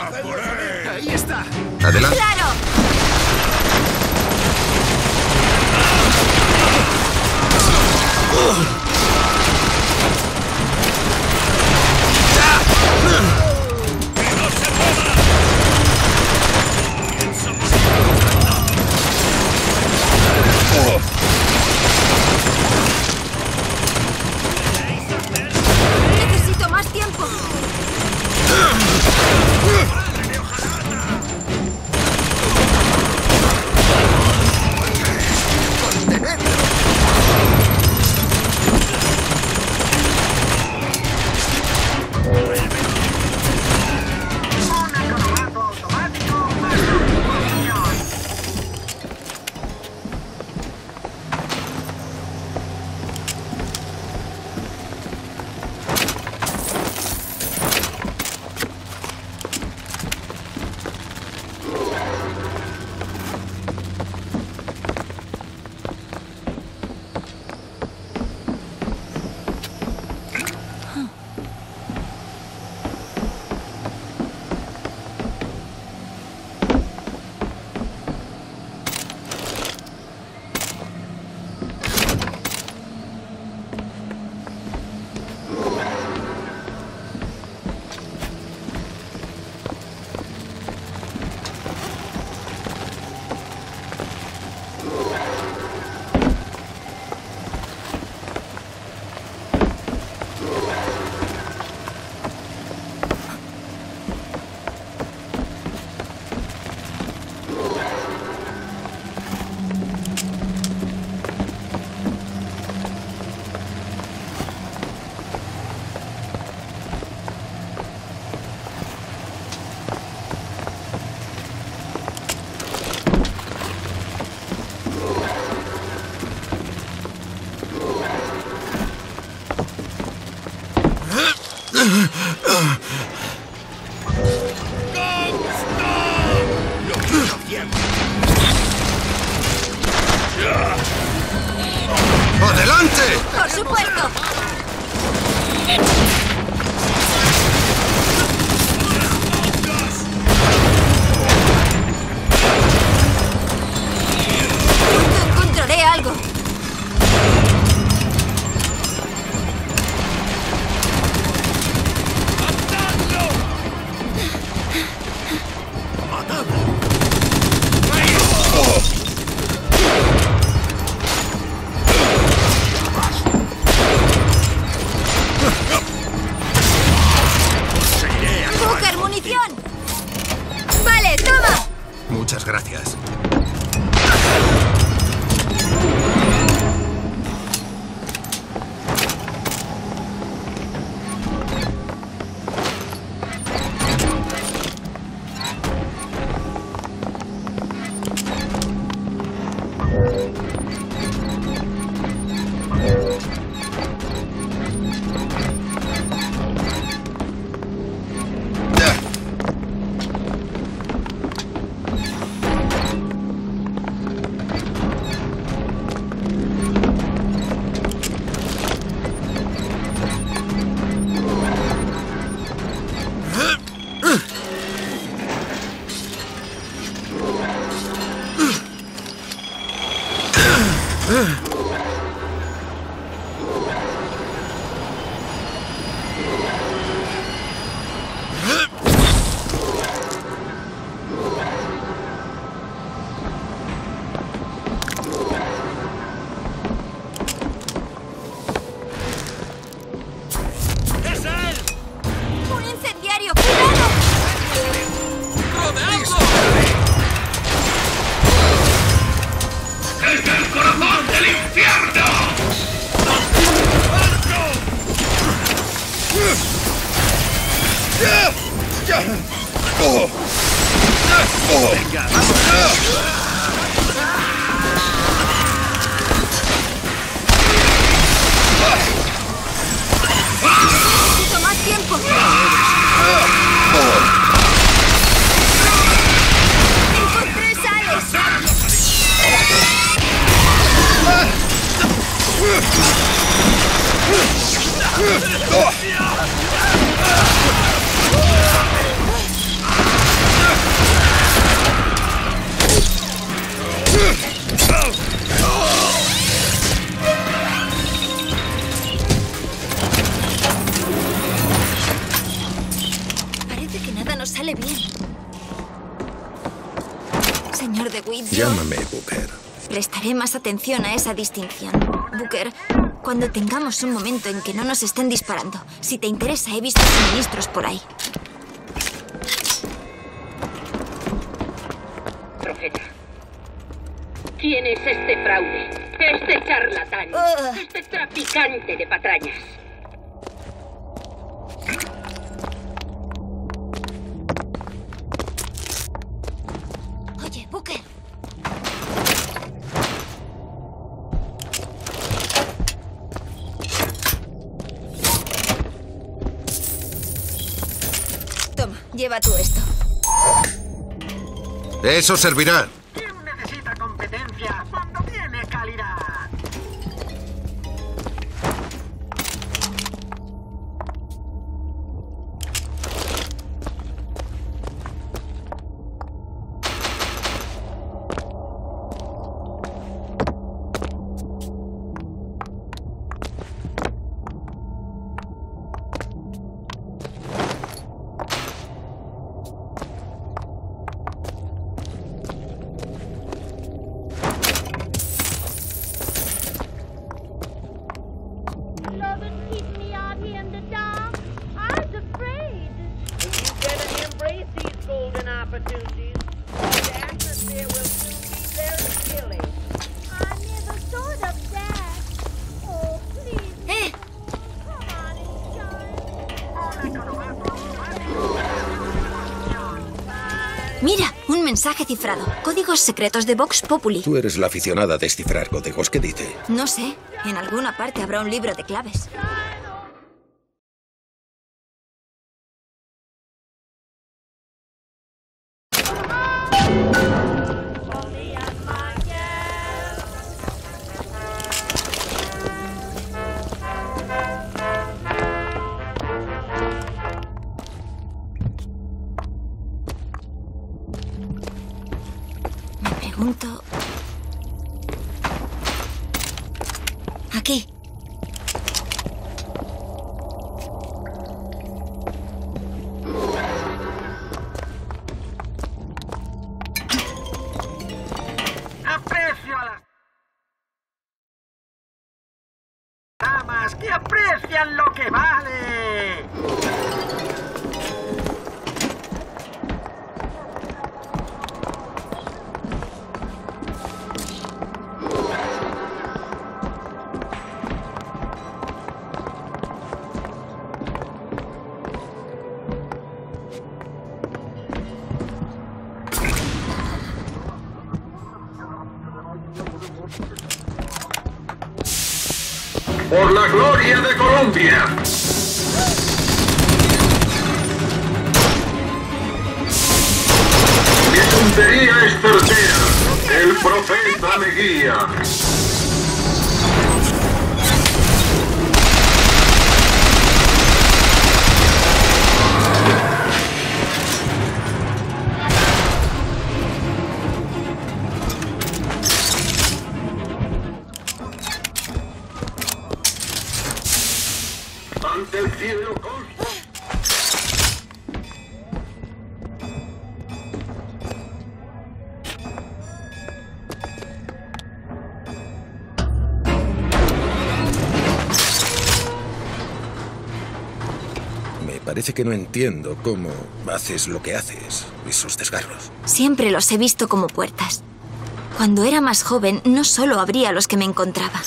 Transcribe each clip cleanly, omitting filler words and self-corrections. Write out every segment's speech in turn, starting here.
¡Ahí está! ¡Adelante! ¡Claro! sale bien. Señor DeWitt, llámame, Booker. Prestaré más atención a esa distinción. Booker, cuando tengamos un momento en que no nos estén disparando, si te interesa, he visto suministros por ahí. Profeta, ¿quién es este fraude? Este charlatán, este traficante de patrañas. Oye, Booker. Toma, lleva tú esto. Eso servirá. ¿Quién necesita competencia cuando tiene calidad? Mira, un mensaje cifrado. Códigos secretos de Vox Populi. Tú eres la aficionada a descifrar códigos. ¿Qué dice? No sé. En alguna parte habrá un libro de claves. Aquí. Aprecio a las damas que aprecian lo que vale. Por la gloria de Colombia. Mi puntería es certera. El profeta me guía. Del cielo Comstock. Me parece que no entiendo cómo haces lo que haces, esos desgarros. Siempre los he visto como puertas. Cuando era más joven, no solo abría los que me encontraba.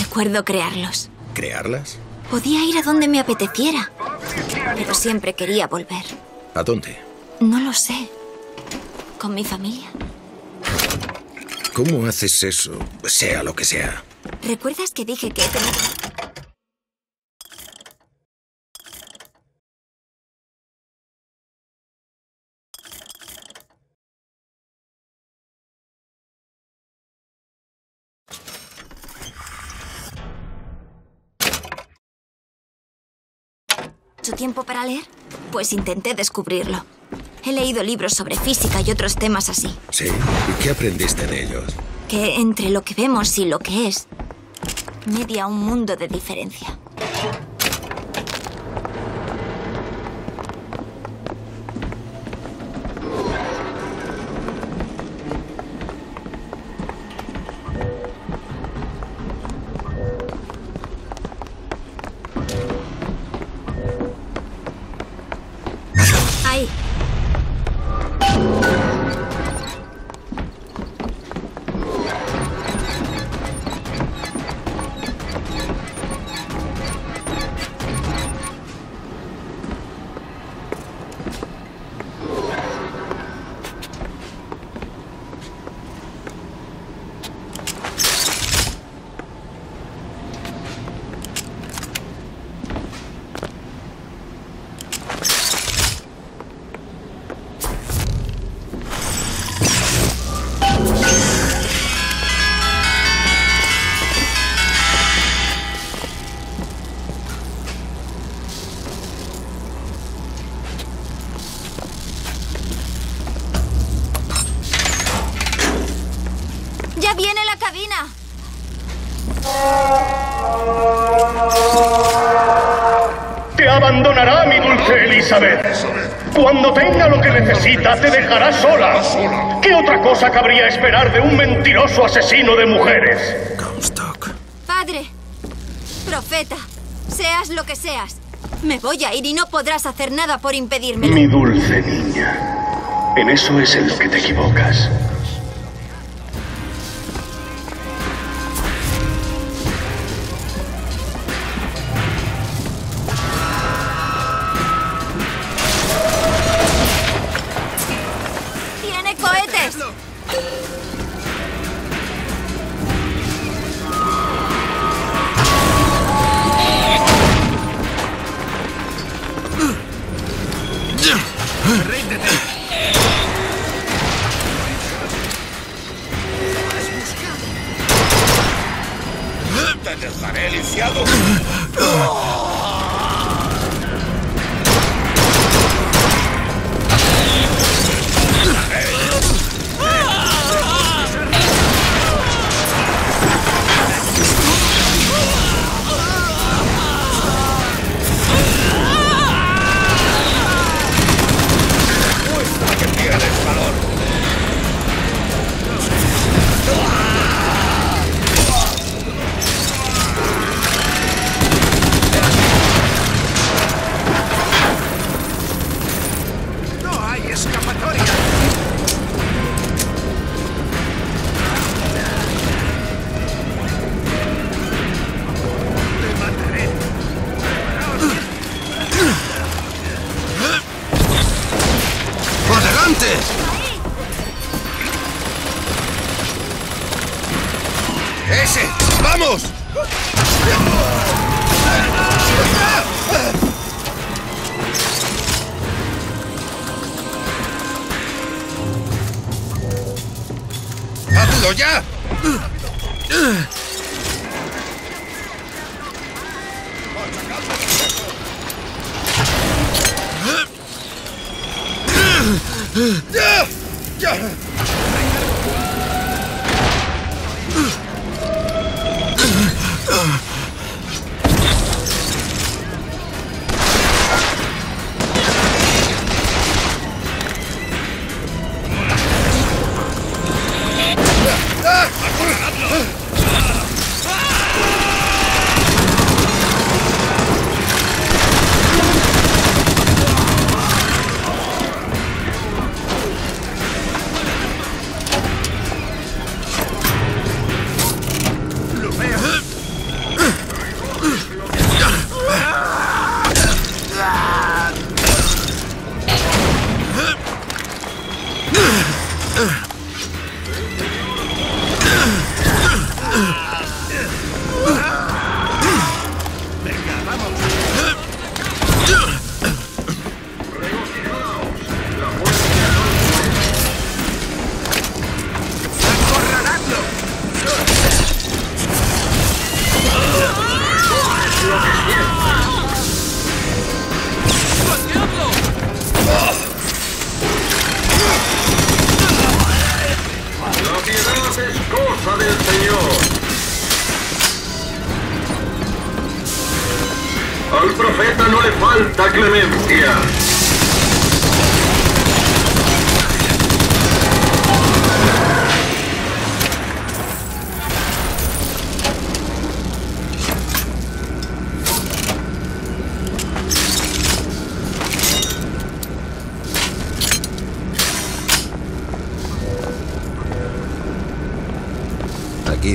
Recuerdo crearlos. ¿Crearlas? Podía ir a donde me apeteciera, pero siempre quería volver. ¿A dónde? No lo sé. Con mi familia. ¿Cómo haces eso, sea lo que sea? ¿Recuerdas que dije que he tenido...? ¿Mucho tiempo para leer? Pues intenté descubrirlo. He leído libros sobre física y otros temas así. Sí, ¿y qué aprendiste de ellos? Que entre lo que vemos y lo que es, media un mundo de diferencia. Marina. Te abandonará mi dulce Elizabeth. Cuando tenga lo que necesita, te dejará sola. ¿Qué otra cosa cabría esperar de un mentiroso asesino de mujeres? Comstock. Padre, profeta, seas lo que seas, me voy a ir y no podrás hacer nada por impedirme. Mi dulce niña, en eso es en lo que te equivocas.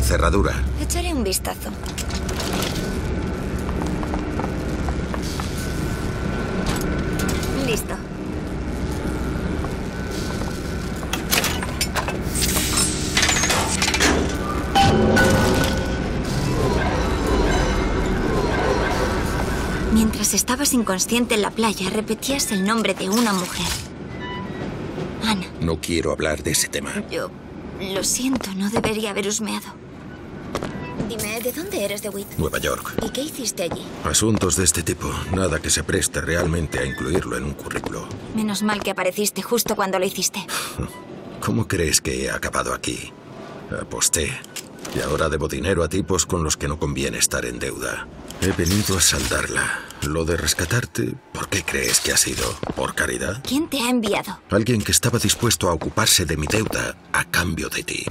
Cerradura. Echaré un vistazo. Listo. Mientras estabas inconsciente en la playa, repetías el nombre de una mujer. Ana. No quiero hablar de ese tema. Yo lo siento, no debería haber husmeado. Dime, ¿de dónde eres, DeWitt? Nueva York. ¿Y qué hiciste allí? Asuntos de este tipo. Nada que se preste realmente a incluirlo en un currículo. Menos mal que apareciste justo cuando lo hiciste. ¿Cómo crees que he acabado aquí? Aposté Y ahora debo dinero a tipos con los que no conviene estar en deuda. He venido a saldarla. Lo de rescatarte, ¿por qué crees que ha sido? ¿Por caridad? ¿Quién te ha enviado? Alguien que estaba dispuesto a ocuparse de mi deuda a cambio de ti.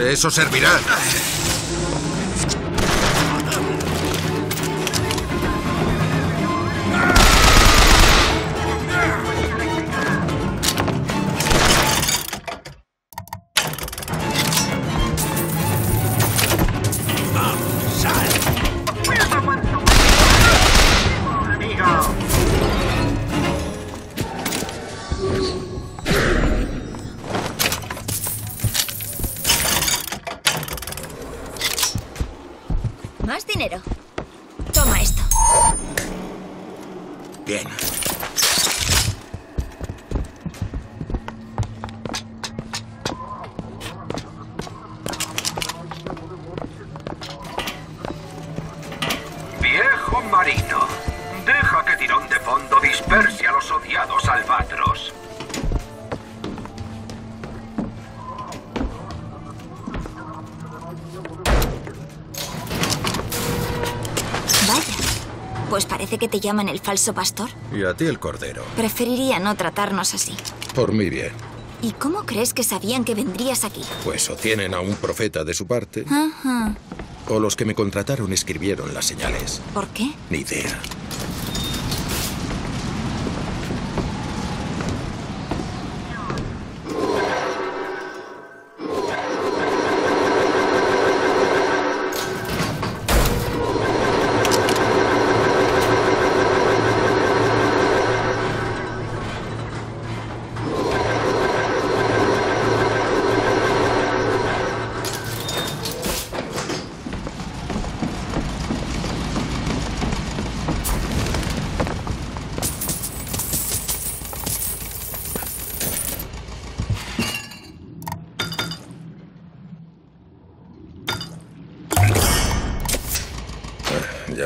Eso servirá. ¿Que te llaman el falso pastor? Y a ti el cordero. Preferiría no tratarnos así. Por mi bien. ¿Y cómo crees que sabían que vendrías aquí? Pues o tienen a un profeta de su parte, o los que me contrataron escribieron las señales. ¿Por qué? Ni idea.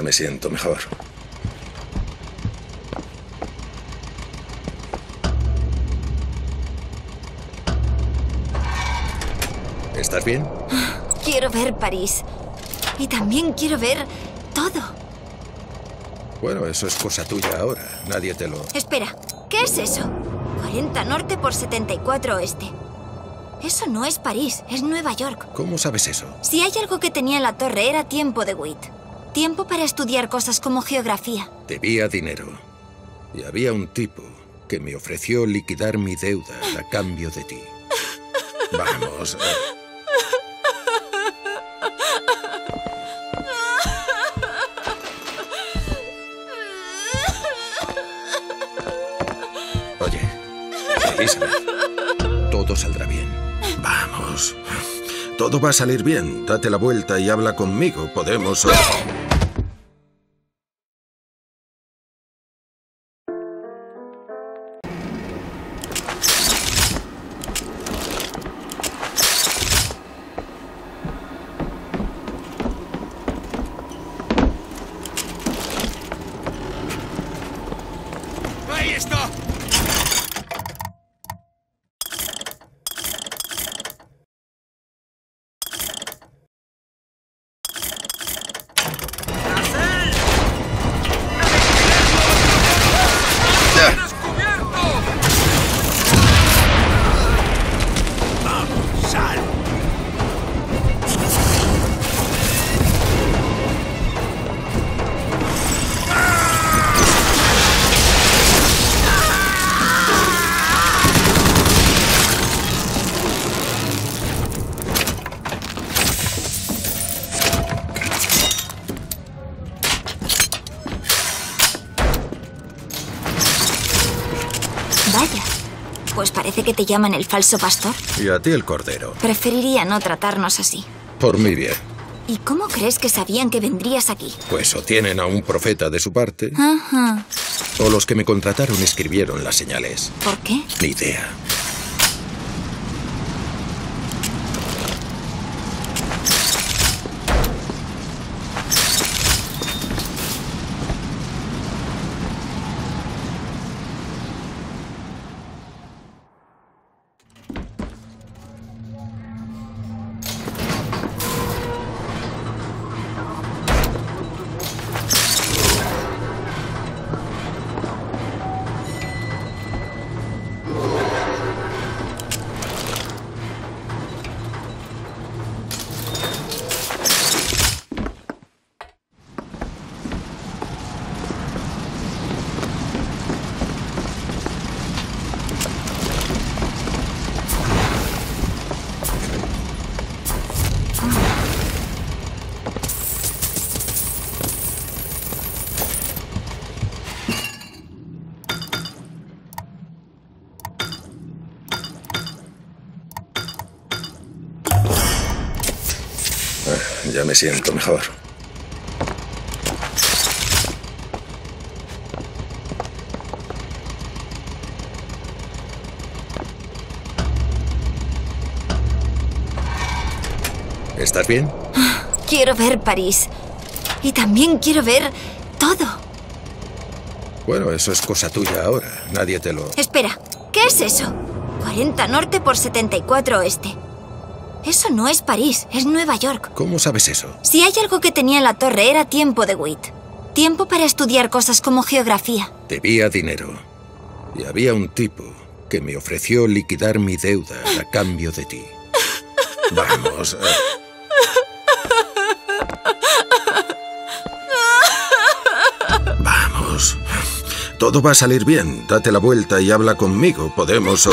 Me siento mejor. ¿Estás bien? Quiero ver París. Y también quiero ver todo. Bueno, eso es cosa tuya ahora. Nadie te lo... Espera, ¿qué es eso? 40 norte por 74 oeste. Eso no es París, es Nueva York. ¿Cómo sabes eso? Si hay algo que tenía en la torre era tiempo de Witt. Tiempo para estudiar cosas como geografía. Debía dinero. Y había un tipo que me ofreció liquidar mi deuda a cambio de ti. Vamos. Oye, Elizabeth, todo saldrá bien. Vamos. Todo va a salir bien. Date la vuelta y habla conmigo. Podemos... ¡Ahí está! Vaya, pues parece que te llaman el falso pastor. Y a ti el cordero. Preferiría no tratarnos así. Por mi bien. ¿Y cómo crees que sabían que vendrías aquí? Pues o tienen a un profeta de su parte. Ajá. O los que me contrataron escribieron las señales. ¿Por qué? Ni idea. Ya me siento mejor. ¿Estás bien? Quiero ver París. Y también quiero ver todo. Bueno, eso es cosa tuya ahora. Nadie te lo... Espera, ¿qué es eso? 40 norte por 74 oeste. Eso no es París, es Nueva York. ¿Cómo sabes eso? Si hay algo que tenía en la torre era tiempo de DeWitt. Tiempo para estudiar cosas como geografía. Debía dinero. Y había un tipo que me ofreció liquidar mi deuda a cambio de ti. Vamos. Vamos. Todo va a salir bien. Date la vuelta y habla conmigo. Podemos...